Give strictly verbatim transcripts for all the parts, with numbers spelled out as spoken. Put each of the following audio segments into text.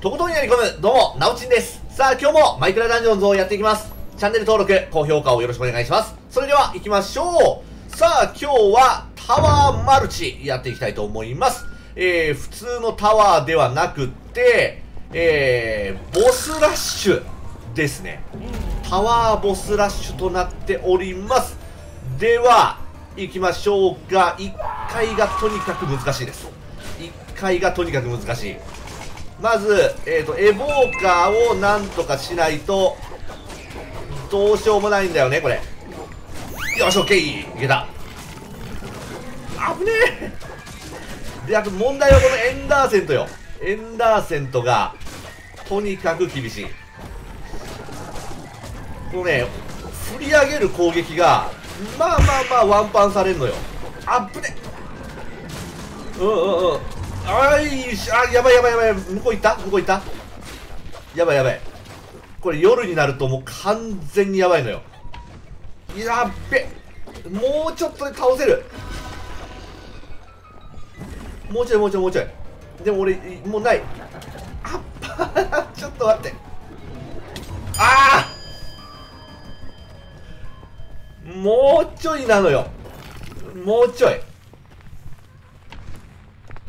とことんやり込む、どうも、なおちんです。さあ、今日もマイクラダンジョンズをやっていきます。チャンネル登録、高評価をよろしくお願いします。それでは、行きましょう。さあ、今日はタワーマルチやっていきたいと思います。えー、普通のタワーではなくって、えー、ボスラッシュですね。タワーボスラッシュとなっております。では、行きましょうか。いっかいがとにかく難しいです。いっかいがとにかく難しい。まず、えっと、エボーカーをなんとかしないと、どうしようもないんだよね、これ。よし、オッケー、いけた。危ねえ。で、あと問題はこのエンダーセントよ。エンダーセントが、とにかく厳しい。このね、振り上げる攻撃が、まあまあまあワンパンされるのよ。あぶねえ。うんうんうん。あいし、あ、やばいやばいやばい。向こう行った向こう行ったやばいやばい。これ夜になるともう完全にやばいのよ。やっべ。もうちょっとで倒せる。もうちょいもうちょいもうちょい。でも俺、もうない。あっぱちょっと待って。ああもうちょいなのよ。もうちょい。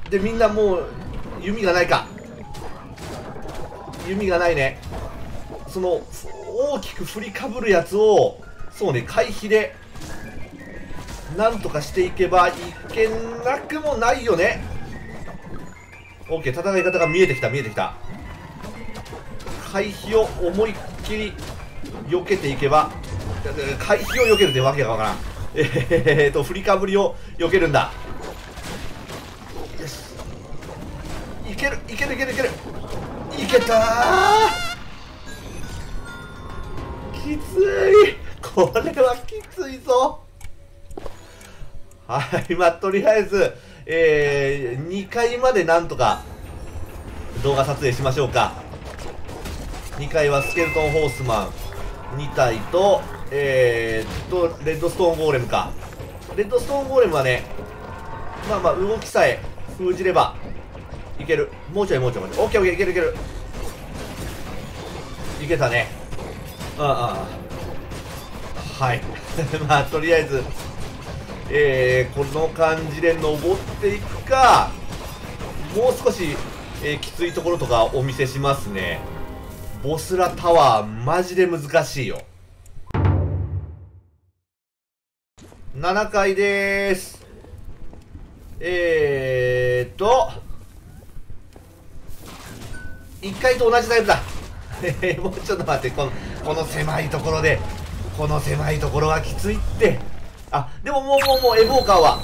で、みんなもう、弓がないか。弓がないね。その、大きく振りかぶるやつを、そうね、回避で、なんとかしていけば、いけなくもないよね。OK、戦い方が見えてきた、見えてきた。回避を思いっきり、避けていけば、回避を避けるってわけがわからん。えーっと、振りかぶりを避けるんだ。いけるいけるいけるいけるいけたー。きつい、これはきついぞ。はい、まあとりあえず、えー、にかいまでなんとか動画撮影しましょうか。にかいはスケルトンホースマンにたいとえー、っとレッドストーンゴーレムか。レッドストーンゴーレムはね、まあまあ動きさえ封じればいける。もうちょいもうちょいもうちょい。オッケーオッケー、いけるいける。いけたね。うんうん。はい。まあ、とりあえず、えー、この感じで登っていくか、もう少し、えー、きついところとかお見せしますね。ボスラタワー、マジで難しいよ。ななかいでーす。えーっと、いっかいと同じタイプだ。もうちょっと待って、この、この狭いところで、この狭いところはきついって。あ、でももうもうもうエボーカーは、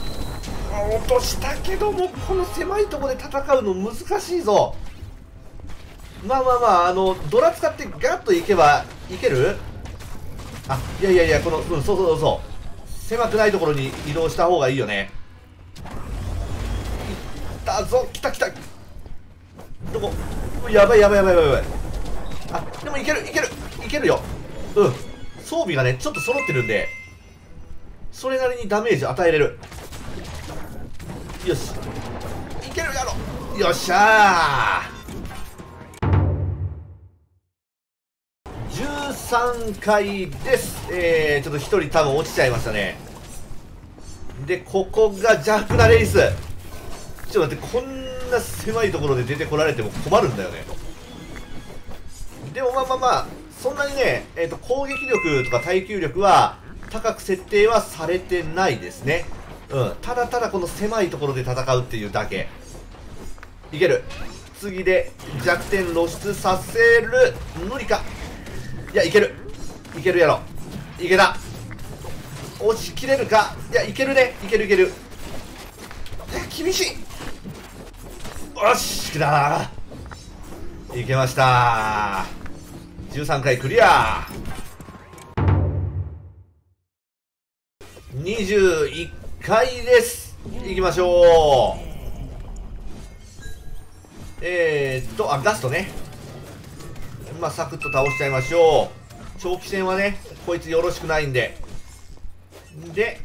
落としたけども、この狭いところで戦うの難しいぞ。まあまあまあ、あの、ドラ使ってガッといけば、いける？あ、いやいやいや、この、うん、そうそうそうそう。狭くないところに移動した方がいいよね。いったぞ、来た来た。どこ？やばいやばいやばいやばいやばい。あ、でもいけるいけるいけるよ。うん、装備がねちょっと揃ってるんで、それなりにダメージ与えれる。よし、いけるやろ。よっしゃー。じゅうさんかいです。えー、ちょっとひとり多分落ちちゃいましたね。で、ここが邪悪なレイス。ちょっと待って、こんなこんな狭いところで出てこられても困るんだよね。でもまあまあまあ、そんなにね、えーと、攻撃力とか耐久力は高く設定はされてないですね。うん、ただただこの狭いところで戦うっていうだけ。いける。次で弱点露出させる。無理か。いや、いける。いけるやろ。いけた。押し切れるか。いや、いけるね。いけるいける。いや、厳しい。よし、来たー。いけましたー。じゅうさんかいクリアー。にじゅういっかいです。いきましょう。えーっとあ、ガストね。まあサクッと倒しちゃいましょう。長期戦はねこいつよろしくないんで。で、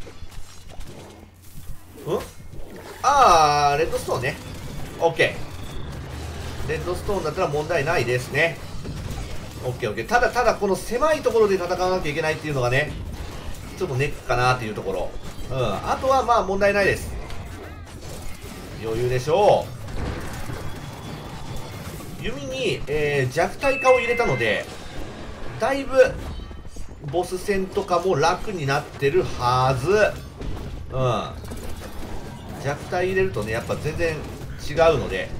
うん、ああレッドストーンね。オッケー。レッドストーンだったら問題ないですね。 オーケーオーケー。 ただただこの狭いところで戦わなきゃいけないっていうのがね、ちょっとネックかなっていうところ。うん、あとはまあ問題ないです。余裕でしょう。弓に、えー、弱体化を入れたのでだいぶボス戦とかも楽になってるはず。うん、弱体入れるとねやっぱ全然違うので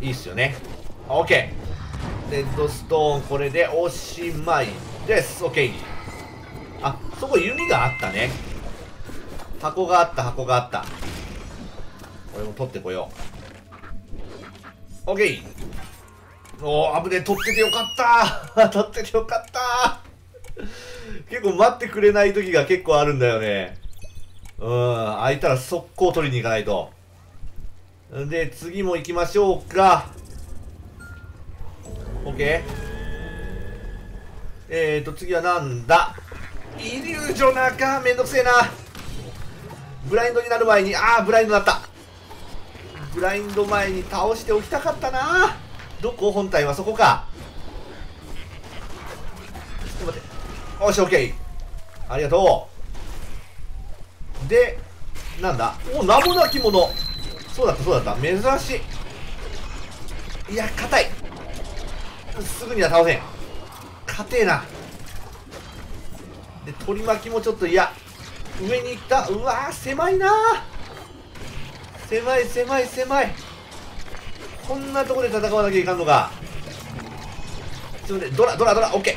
いいっすよね。 オーケー。 レッドストーンこれでおしまいです。 オーケー。 あ、そこ弓があったね。箱があった箱があった。これも取ってこよう。 オーケー。 おー、危ねえ。取っててよかった取っててよかった結構待ってくれない時が結構あるんだよね。うん、開いたら速攻取りに行かないと。で、次も行きましょうか。 オーケー。 えーと、次はなんだ。イリュージョナーか。めんどくせえな。ブラインドになる前に、あー、ブラインドだった。ブラインド前に倒しておきたかったな。どこ本体はそこか。ちょっと待って。よし、オーケー。 ありがとう。で、なんだ。お、名もなきもの。そうだったそうだった。珍しい。いや、硬い。すぐには倒せん。硬えな。で、取り巻きもちょっと嫌。上に行った。うわー、狭いなー。狭い狭い狭い。こんなとこで戦わなきゃいかんのか。すいません。ドラドラドラ。 オーケ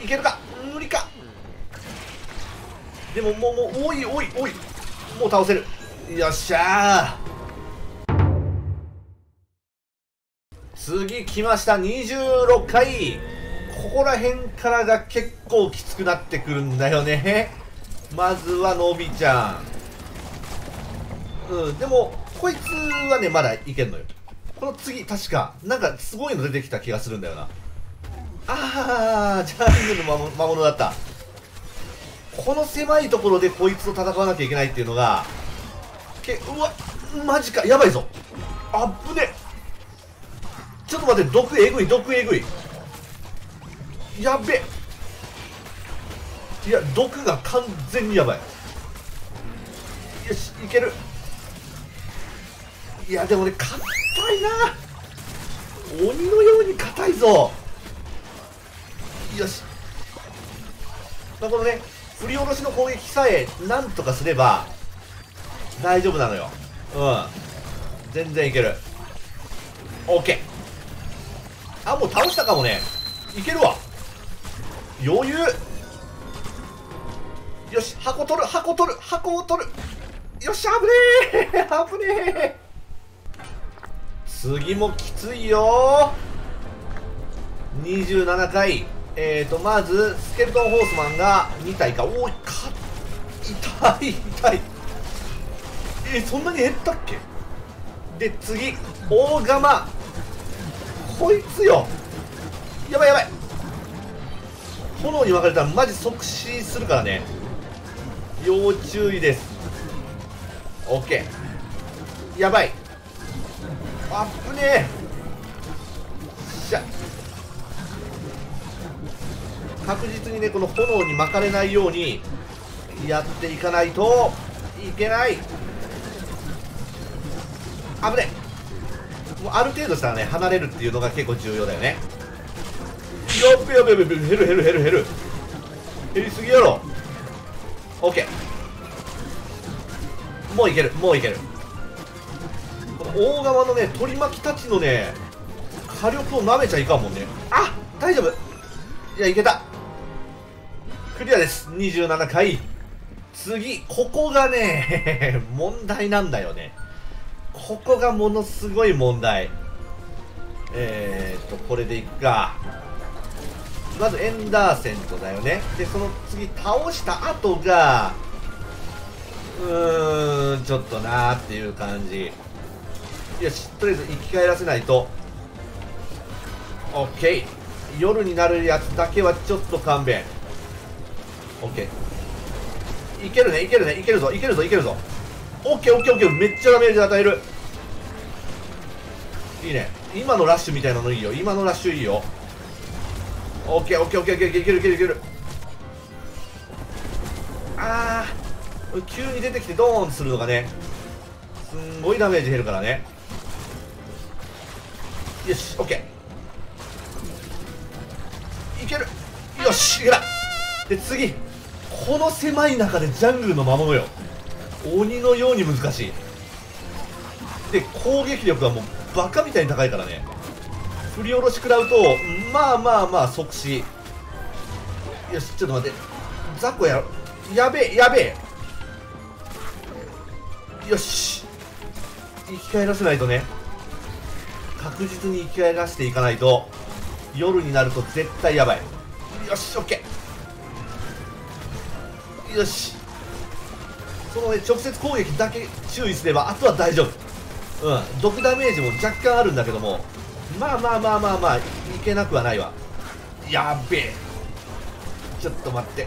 ー。 いけるか。無理か。でももうもうおいおいおい、もう倒せる。よっしゃー。次来ました。にじゅうろっかい。ここら辺からが結構きつくなってくるんだよね。まずはのびちゃん。うん、でもこいつはねまだいけんのよ。この次確かなんかすごいの出てきた気がするんだよな。あー、ジャングルの魔物だった。この狭いところでこいつと戦わなきゃいけないっていうのがけ、うわマジか、やばいぞ。あっぶね。ちょっと待って、毒えぐい、毒えぐい。やべ。いや、毒が完全にやばい。よし、いける。いや、でもね、硬いな。鬼のように硬いぞ。よし。まあ、このね、振り下ろしの攻撃さえなんとかすれば大丈夫なのよ。うん。全然いける。オーケー。あ、もう倒したかもね。いけるわ。余裕。よし、箱取る、箱取る、箱を取る。よし、危ねえ危ねえ。次もきついよ。にじゅうななかい。えーと、まず、スケルトンホースマンがにたいか。おー、か、痛い、痛い。えー、そんなに減ったっけ。で、次、大釜。こいつよ。やばいやばい。炎に分かれたらマジ即死するからね。要注意です。 オーケー。 やばい。あっぶねえ。しゃ、確実にねこの炎に巻かれないようにやっていかないといけない。危ねえ。もうある程度したらね離れるっていうのが結構重要だよね。やっべやべやべ、減る減る減る減る。減りすぎやろ。 オーケー。 もういけるもういける。この大側のね取り巻きたちのね火力をなめちゃいかんもんね。あ、大丈夫。いや、いけた。クリアです。にじゅうななかい。次、ここがね問題なんだよね。ここがものすごい問題。えーっと、これでいくか。まずエンダーセントだよね。で、その次倒した後が、うーん、ちょっとなーっていう感じ。よし、とりあえず生き返らせないと。オーケー。夜になるやつだけはちょっと勘弁。オーケー。いけるね、いけるね、いけるぞ、いけるぞ、いけるぞ。オッケーオッケーオッケー。めっちゃダメージ与える。いいね。今のラッシュみたいなのいいよ。今のラッシュいいよ。オッケーオッケーオッケーオッケー、いけるいけるいける。あー、急に出てきてドーンするのがね、すんごいダメージ減るからね。よし、オッケー、いける。よし、いけた。で次、この狭い中でジャングルの魔物よ。鬼のように難しい。で攻撃力はもうバカみたいに高いからね。振り下ろし食らうとまあまあまあ即死。よし、ちょっと待って、雑魚やろ。やべえやべえ。よし、生き返らせないとね。確実に生き返らせていかないと夜になると絶対やばい。よし、オッケー。よし、そのね、直接攻撃だけ注意すればあとは大丈夫。うん、毒ダメージも若干あるんだけども、まあまあまあまあまあいけなくはないわ。やっべえ、ちょっと待って、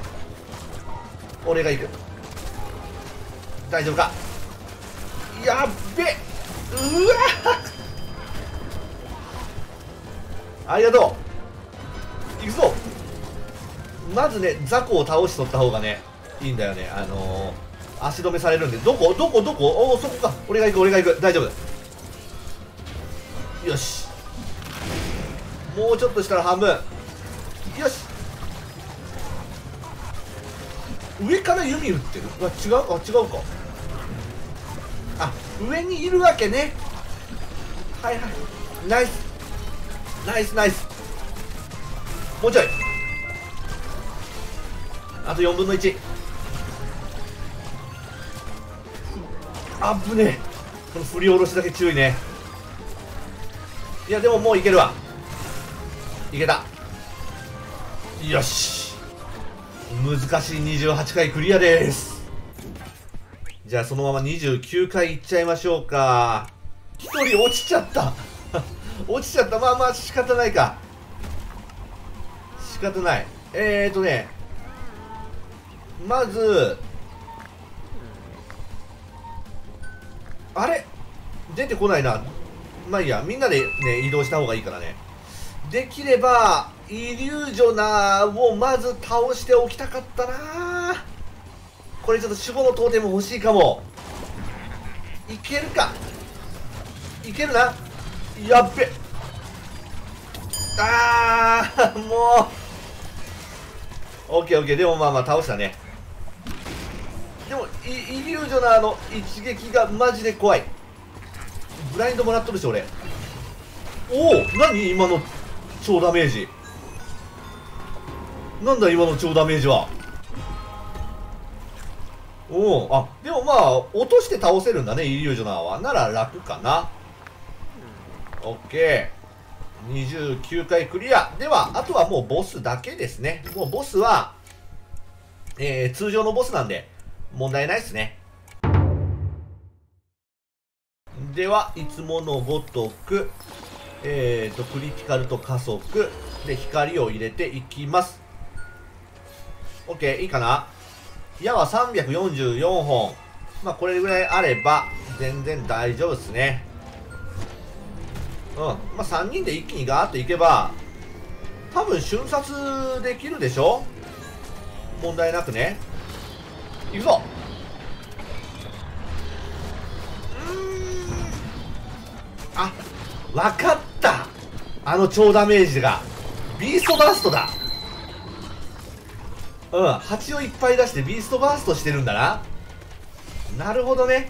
俺が行く。大丈夫か。やっべえ、うわありがとう。行くぞ。まずね、雑魚を倒しとった方がねいいんだよね。あのー足止めされるんで。どこどこどこ。おお、そこか。俺が行く俺が行く。大丈夫。よし、もうちょっとしたら半分。よし、上から弓打ってる。あ、違う、あ、違うか。あ、上にいるわけね。はいはい、ナイスナイスナイス。もうちょい、あとよんぶんのいち。あぶねえ、この振り下ろしだけ注意ね。いやでももういけるわ。いけた。よし、難しいにじゅうはちかいクリアです。じゃあそのままにじゅうきゅうかいいっちゃいましょうか。ひとり落ちちゃった落ちちゃった。まあまあ仕方ないか、仕方ない。えーとね、まずあれ出てこないな。まあいいや、みんなでね移動した方がいいからね。できればイリュージョナーをまず倒しておきたかったな。これちょっと守護のトーテム欲しいかも。いけるか、いけるな。やっべ、あーもう オーケーオーケー。 でもまあまあ倒したね。でもイリュージョナーの一撃がマジで怖い。ブラインドもらっとるし俺。おお、何今の超ダメージ。なんだ今の超ダメージは。おお、あ、でもまあ落として倒せるんだね、イリュージョナーは。なら楽かな。 オーケーにじゅうきゅうかいクリア。ではあとはもうボスだけですね。もうボスは、えー、通常のボスなんで問題ないですね。ではいつものごとく、えーとクリティカルと加速で光を入れていきます。 オーケー いいかな。矢はさんびゃくよんじゅうよんほん。まあこれぐらいあれば全然大丈夫ですね。うん、まあさんにんで一気にガーッといけば多分瞬殺できるでしょ、問題なくね。行くぞ。うーん、あ、分かった。あの超ダメージがビーストバーストだ。うん、蜂をいっぱい出してビーストバーストしてるんだな。なるほどね。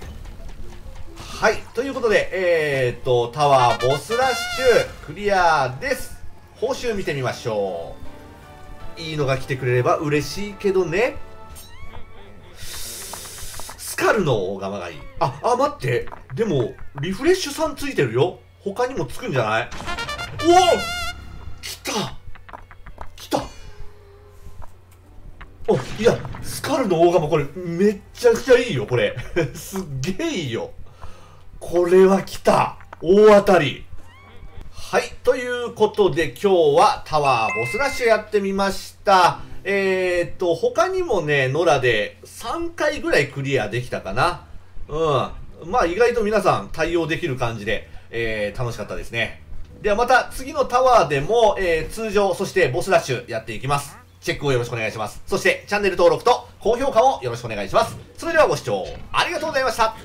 はい、ということでえーっとタワーボスラッシュクリアです。報酬見てみましょう。いいのが来てくれれば嬉しいけどね。スカルの大釜がいい。あ、あ、待って。でも、リフレッシュさんついてるよ。他にもつくんじゃない？おお！来た！来た！お、いや、スカルの大釜、これ、めっちゃくちゃいいよ、これ。すっげえいいよ。これは来た。大当たり。はい、ということで、今日はタワーボスラッシュやってみました。えーっと、他にもね、野良でさんかいぐらいクリアできたかな。うん。まあ意外と皆さん対応できる感じで、えー、楽しかったですね。ではまた次のタワーでも、えー、通常、そしてボスダッシュやっていきます。チェックをよろしくお願いします。そしてチャンネル登録と高評価をよろしくお願いします。それではご視聴ありがとうございました。